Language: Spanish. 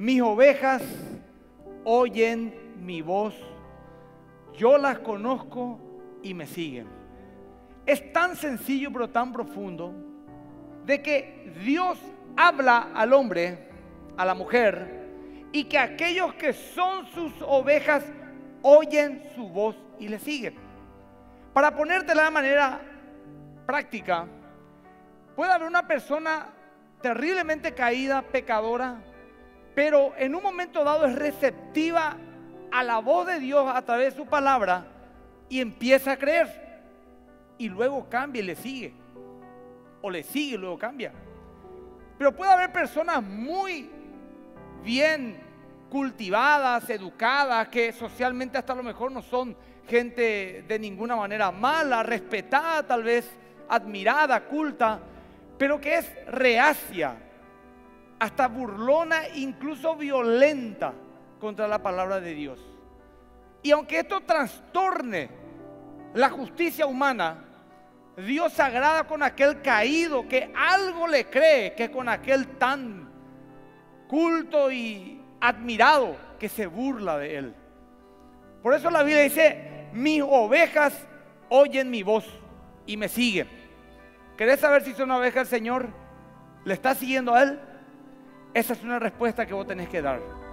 Mis ovejas oyen mi voz, yo las conozco y me siguen. Es tan sencillo pero tan profundo de que Dios habla al hombre, a la mujer, y que aquellos que son sus ovejas oyen su voz y le siguen. Para ponértela de manera práctica, puede haber una persona terriblemente caída, pecadora, pero en un momento dado es receptiva a la voz de Dios a través de su palabra y empieza a creer. Y luego cambia y le sigue. O le sigue y luego cambia. Pero puede haber personas muy bien cultivadas, educadas, que socialmente hasta a lo mejor no son gente de ninguna manera mala, respetada tal vez, admirada, culta, pero que es reacia, hasta burlona, incluso violenta contra la palabra de Dios. Y aunque esto trastorne la justicia humana, Dios se agrada con aquel caído que algo le cree, que con aquel tan culto y admirado que se burla de él. Por eso la Biblia dice: mis ovejas oyen mi voz y me siguen. ¿Querés saber si son ovejas del Señor? ¿Le está siguiendo a él? Esa es una respuesta que vos tenés que dar.